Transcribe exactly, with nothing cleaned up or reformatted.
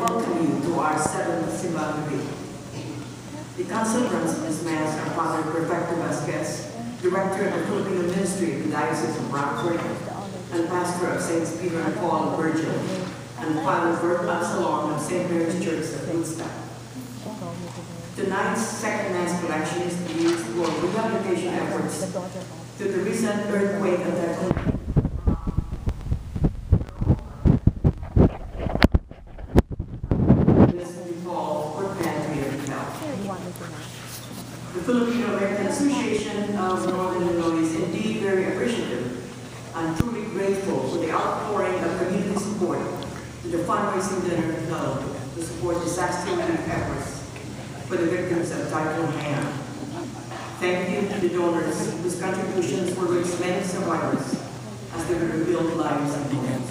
welcome you to our seventh Simbang Gabi. The conference is mass of Father Perfecto Vasquez, Director of the Filipino Ministry of the Diocese of Rockford, and Pastor of Saint Peter and Paul Virgil, and Father Bert Along of Saint Mary's Church of Insta. Tonight's second mass collection is to be used for rehabilitation efforts to the recent earthquake and typhoon. The Filipino American Association of Northern Illinois is indeed very appreciative and truly grateful for the outpouring of community support to the fundraising dinner held to support disaster relief efforts for the victims of Typhoon Haiyan. Thank you to the donors whose contributions were reached many survivors as they were rebuilt lives and homes.